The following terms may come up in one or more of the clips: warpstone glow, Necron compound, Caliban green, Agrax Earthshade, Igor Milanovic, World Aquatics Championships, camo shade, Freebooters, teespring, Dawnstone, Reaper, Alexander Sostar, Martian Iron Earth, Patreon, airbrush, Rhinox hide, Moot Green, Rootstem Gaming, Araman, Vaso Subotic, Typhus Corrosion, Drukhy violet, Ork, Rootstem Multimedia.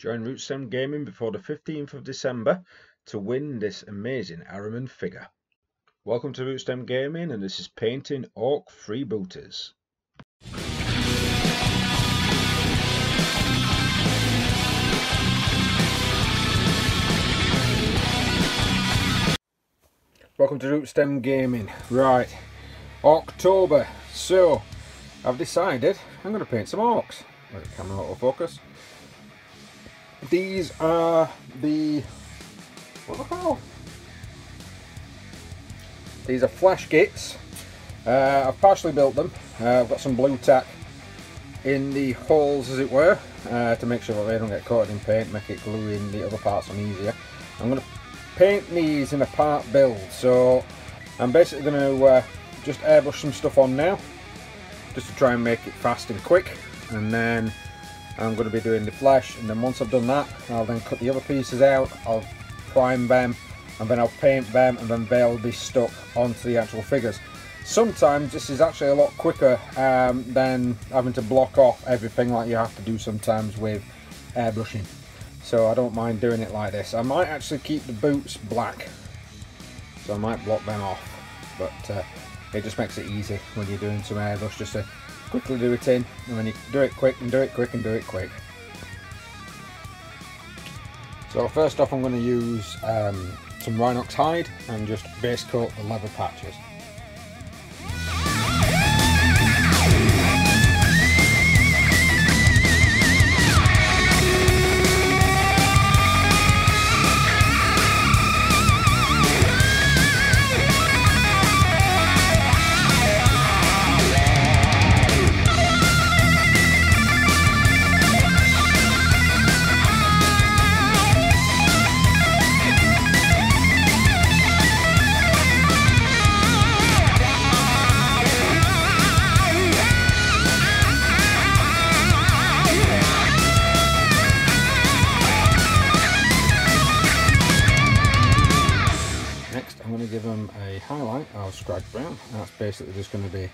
Join Rootstem Gaming before the 15th of December to win this amazing Araman figure. Welcome to Rootstem Gaming, and this is painting Ork Freebooters. Welcome to Rootstem Gaming. Right, October. So I've decided I'm going to paint some orcs. Let the camera autofocus. These are the what the hell? These are flash kits. I've partially built them. I've got some blue tack in the holes, as it were, to make sure they don't get coated in paint, make it glue in the other parts on easier. I'm going to paint these in a part build, so I'm basically going to just airbrush some stuff on now, just to try and make it fast and quick, and then I'm going to be doing the flesh, and then once I've done that, I'll then cut the other pieces out, I'll prime them, and then I'll paint them, and then they'll be stuck onto the actual figures. Sometimes this is actually a lot quicker than having to block off everything like you have to do sometimes with airbrushing. So I don't mind doing it like this. I might actually keep the boots black, so I might block them off, but it just makes it easy when you're doing some airbrush just to quickly do it in, and then you do it quick and do it quick and do it quick. So first off, I'm going to use some Rhinox hide and just base coat the leather patches. That's basically just going to be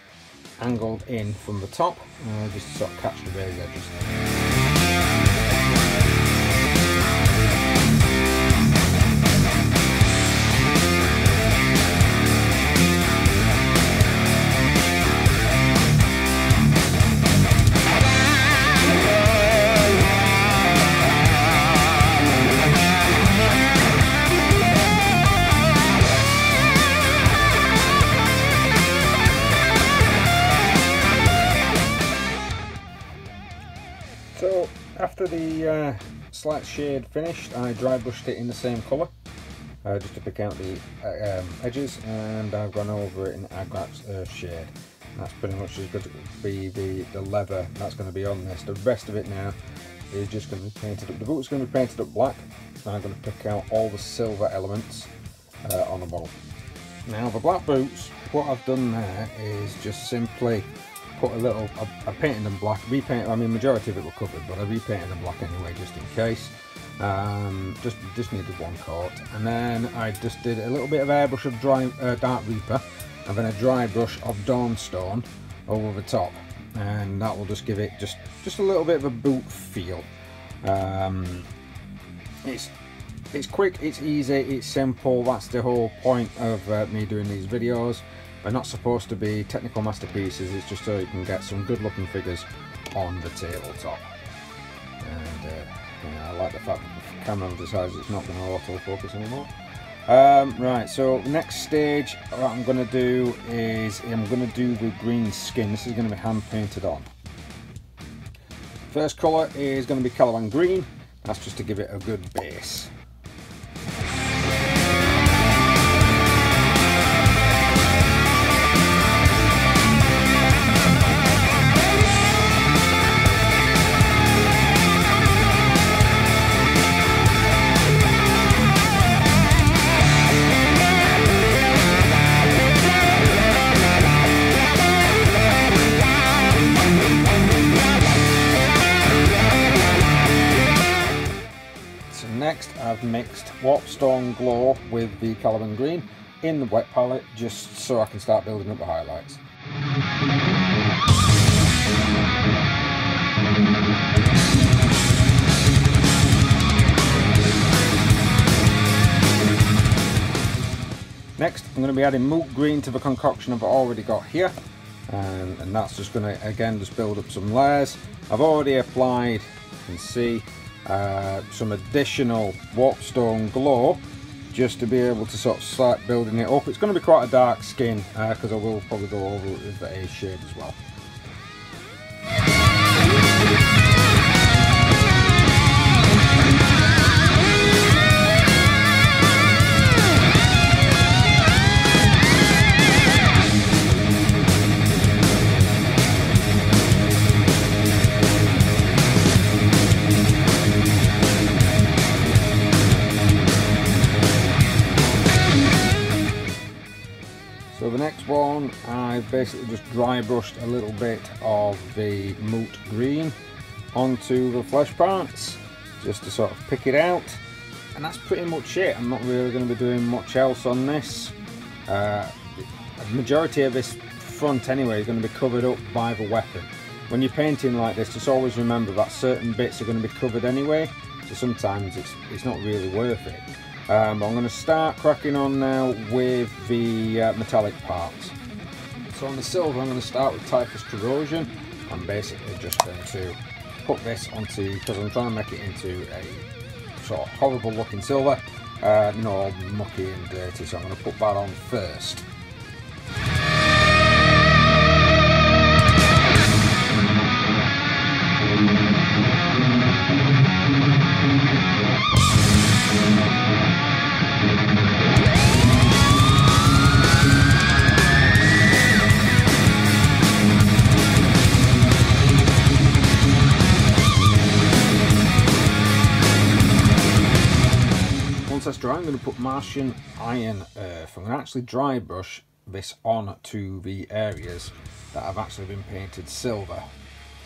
angled in from the top, just to sort of catch the razor edges. After the slight shade finished, I dry brushed it in the same colour, just to pick out the edges, and I've gone over it in Agrax Earthshade. That's pretty much as good to be the leather that's going to be on this. The rest of it now is just going to be painted up. The boot's going to be painted up black, and I'm going to pick out all the silver elements on the model. Now the black boots, what I've done there is just simply put a little, I painted them black, repainted, I mean majority of it were covered, but I repainted them black anyway just in case, just needed one coat, and then I just did a little bit of airbrush of dark Reaper, and then a dry brush of Dawnstone over the top, and that will just give it just a little bit of a boot feel. It's quick, it's easy, it's simple. That's the whole point of me doing these videos. They're not supposed to be technical masterpieces, it's just so you can get some good looking figures on the tabletop. And yeah, I like the fact that the camera decides it's not going to autofocus anymore. Right, so next stage, what I'm going to do is I'm going to do the green skin. This is going to be hand painted on. First colour is going to be Caliban green, that's just to give it a good base. I've mixed Warpstone Glow with the Caliban green in the wet palette just so I can start building up the highlights. Next, I'm going to be adding Moot Green to the concoction I've already got here. And that's just going to, again, just build up some layers. I've already applied, you can see, some additional warpstone glow just to be able to sort of start building it up. It's going to be quite a dark skin because I will probably go over it with the A shade as well. One, I've basically just dry brushed a little bit of the Moot Green onto the flesh parts just to sort of pick it out, and that's pretty much it. I'm not really going to be doing much else on this. The majority of this front anyway is going to be covered up by the weapon. When you're painting like this, just always remember that certain bits are going to be covered anyway, so sometimes it's not really worth it. I'm going to start cracking on now with the metallic parts. So on the silver, I'm going to start with Typhus Corrosion. I'm basically just going to put this onto, because I'm trying to make it into a sort of horrible looking silver, you know, all mucky and dirty, so I'm going to put that on first. I'm going to put Martian Iron Earth. I'm going to actually dry brush this on to the areas that have actually been painted silver,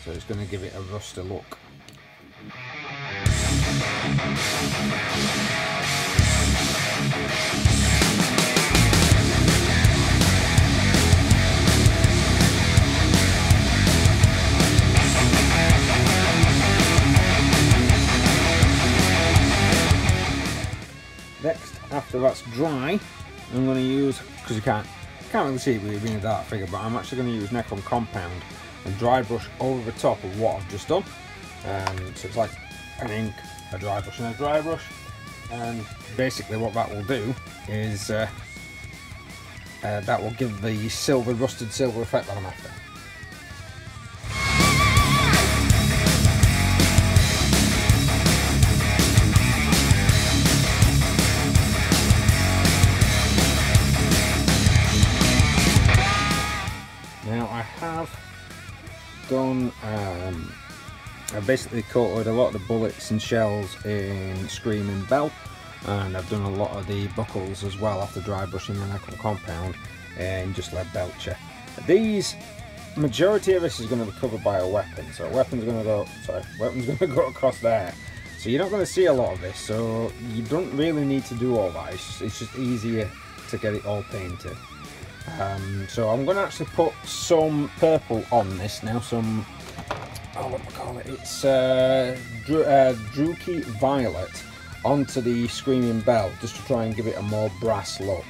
so it's going to give it a rusty look. Next, after that's dry, I'm going to use, because you can't really see it with it being a dark figure, but I'm actually going to use Necron compound and dry brush over the top of what I've just done. So it's like an ink, a dry brush and a dry brush, and basically what that will do is that will give the silver, rusted silver effect that I'm after. Done, I've basically coated a lot of the bullets and shells in Screaming Bell, and I've done a lot of the buckles as well after dry brushing the Necron compound and just lead belcher. These, majority of this is going to be covered by a weapon, so weapon's going to go across there, so you're not going to see a lot of this, so you don't really need to do all that. It's just easier to get it all painted. So I'm going to actually put some purple on this now, some, oh, what do we call it, it's Drukhy Violet onto the Screaming Bell, just to try and give it a more brass look.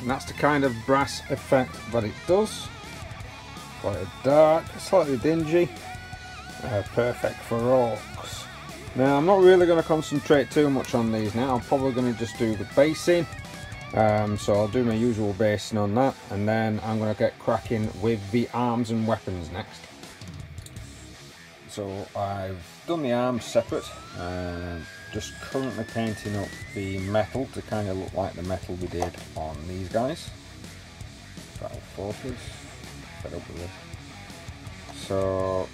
And that's the kind of brass effect that it does. Quite a dark, slightly dingy, perfect for orcs. Now I'm not really going to concentrate too much on these now, I'm probably going to just do the basing. So I'll do my usual basing on that, and then I'm going to get cracking with the arms and weapons next. So I've done the arms separate, just currently painting up the metal to kind of look like the metal we did on these guys. That'll focus. Fed up with this. So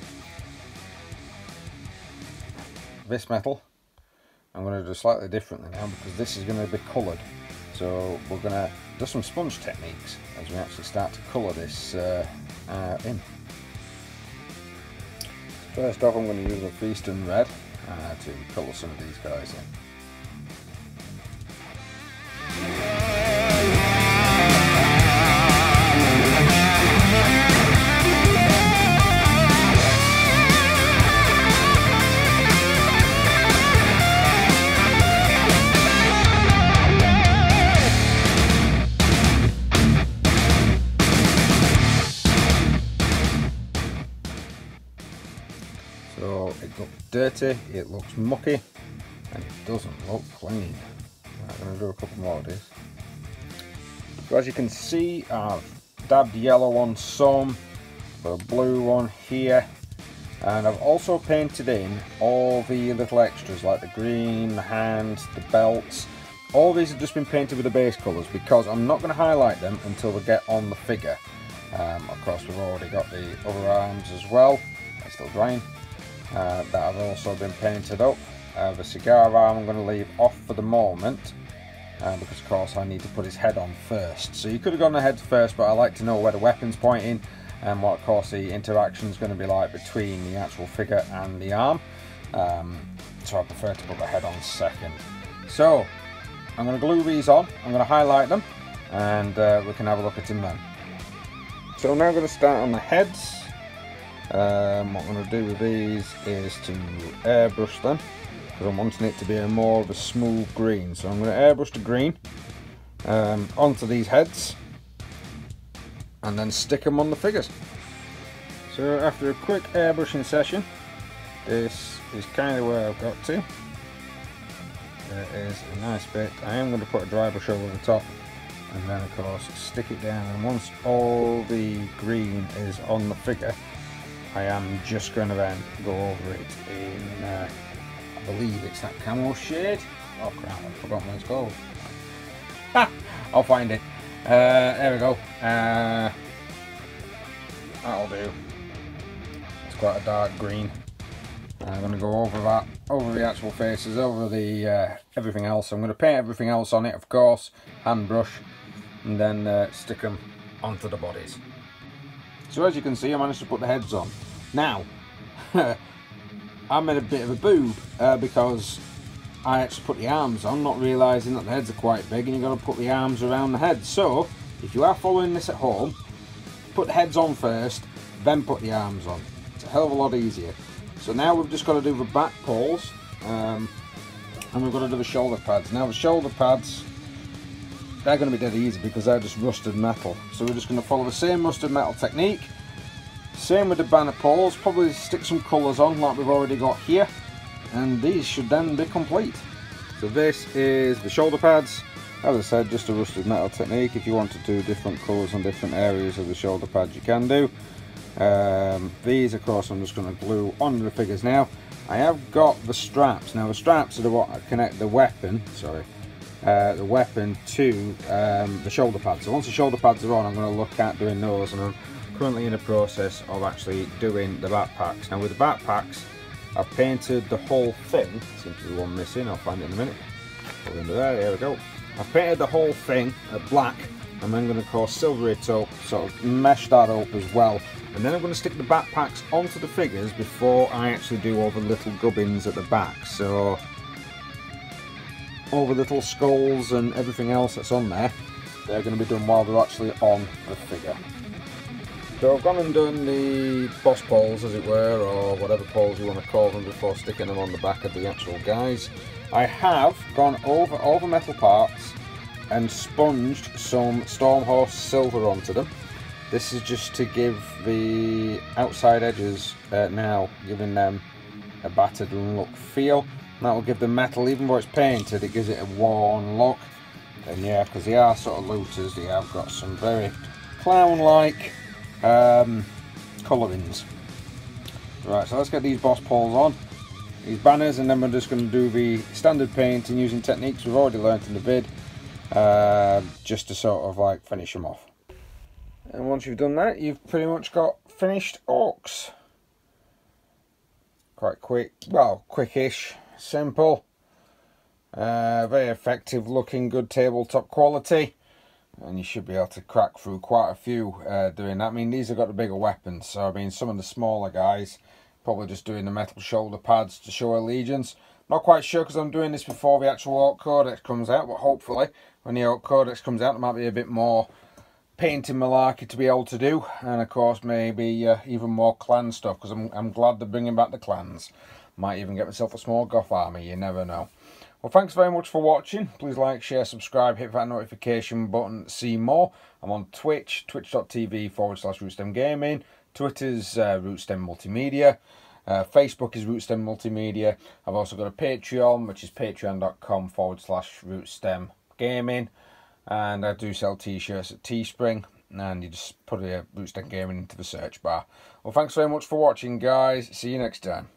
this metal, I'm going to do slightly differently now because this is going to be coloured. So we're going to do some sponge techniques as we actually start to colour this in. First off, I'm going to use a Freestone Red to colour some of these guys in. dirty, it looks mucky, and it doesn't look clean. I'm going to do a couple more of these. So as you can see, I've dabbed yellow on some, put a blue one here, and I've also painted in all the little extras like the green, the hands, the belts. All these have just been painted with the base colours because I'm not going to highlight them until we get on the figure. Of course, we've already got the other arms as well, they're still drying, that have also been painted up. The cigar arm I'm going to leave off for the moment, because of course I need to put his head on first. So you could have gone the head first, but I like to know where the weapon's pointing and what of course the interaction is going to be like between the actual figure and the arm. So I prefer to put the head on second. So I'm going to glue these on, I'm going to highlight them, and we can have a look at them then. So I'm now going to start on the heads. What I'm going to do with these is to airbrush them, because I'm wanting it to be a more of a smooth green. So I'm going to airbrush the green onto these heads, and then stick them on the figures. So after a quick airbrushing session, this is kind of where I've got to. It is a nice bit. I am going to put a dry brush over the top and then of course stick it down, and once all the green is on the figure, I am just going to then go over it in, I believe it's that camo shade. Oh crap, I've forgotten what it's called. Ha! I'll find it. There we go. That'll do. It's quite a dark green. I'm going to go over that, over the actual faces, over the everything else. I'm going to paint everything else on it, of course, hand brush, and then stick them onto the bodies. So as you can see, I managed to put the heads on. Now, I made a bit of a boob because I actually put the arms on, not realising that the heads are quite big, and you've got to put the arms around the head. So, if you are following this at home, put the heads on first, then put the arms on. It's a hell of a lot easier. So now we've just got to do the back poles, and we've got to do the shoulder pads. Now the shoulder pads, they're going to be dead easy because they're just rusted metal. So we're just going to follow the same rusted metal technique. Same with the banner poles, probably stick some colours on like we've already got here. And these should then be complete. So this is the shoulder pads. As I said, just a rusted metal technique. If you want to do different colours on different areas of the shoulder pads, you can do. These of course I'm just going to glue onto the figures now. I have got the straps. Now the straps are what I connect the weapon, the weapon to the shoulder pads. So once the shoulder pads are on, I'm going to look at doing those, and I'm currently in the process of actually doing the backpacks. Now with the backpacks, I've painted the whole thing. Seems to be one missing, I'll find it in a minute. Put it under there, there we go. I've painted the whole thing black. I'm then going to course silver it up, sort of mesh that up as well, and then I'm going to stick the backpacks onto the figures before I actually do all the little gubbins at the back, so all the little skulls and everything else that's on there, they're going to be done while they're actually on the figure. So I've gone and done the boss poles, as it were, or whatever poles you want to call them, before sticking them on the back of the actual guys. I have gone over all the metal parts and sponged some Stormhorse silver onto them. This is just to give the outside edges now, giving them a battered look feel. And that will give the metal, even though it's painted, it gives it a worn look. And yeah, because they are sort of looters, they have got some very clown-like colourings. Right, so let's get these boss poles on, these banners, and then we're just going to do the standard painting using techniques we've already learnt in the vid. Just to sort of like finish them off, and once you've done that, you've pretty much got finished orcs. Quite quick, well, quickish, simple, very effective looking, good tabletop quality, and you should be able to crack through quite a few doing that. I mean, these have got the bigger weapons, so I mean, some of the smaller guys probably just doing the metal shoulder pads to show allegiance. Not quite sure, because I'm doing this before the actual Ork Codex comes out, but hopefully when the Ork Codex comes out, there might be a bit more painting malarkey to be able to do, and of course maybe even more clan stuff, because I'm glad they're bringing back the clans. Might even get myself a small goth army, you never know. Well, thanks very much for watching. Please like, share, subscribe, hit that notification button to see more. I'm on Twitch, twitch.tv/RootstemGaming, Twitter's Rootstem Multimedia. Facebook is Rootstem Multimedia. I've also got a Patreon, which is patreon.com/Rootstem Gaming. And I do sell t-shirts at Teespring, and you just put Rootstem Gaming into the search bar. Well, thanks very much for watching, guys. See you next time.